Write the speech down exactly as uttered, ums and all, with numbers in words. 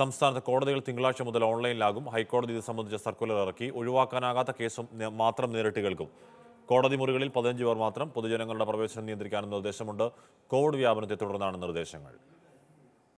സംസ്ഥാനത്തെ കോടതികൾ തിങ്കളാഴ്ച മുതൽ ഓൺലൈനിലാകും. ഹൈക്കോടതി ഇത് സംബന്ധിച്ച സർക്കുലർ ഇറക്കി. ഒഴിവാക്കാനാകാത്ത കേസും മാത്രം നേരിട്ട് കേൾക്കും. കോടതി മുറികളിൽ പതിനഞ്ച് പേർ മാത്രം. പൊതുജനങ്ങളുടെ പ്രവേശനം നിയന്ത്രിക്കാനും നിർദ്ദേശമുണ്ട്. കോവിഡ് വ്യാപനത്തെ തുടർന്നാണ് നിർദ്ദേശങ്ങൾ.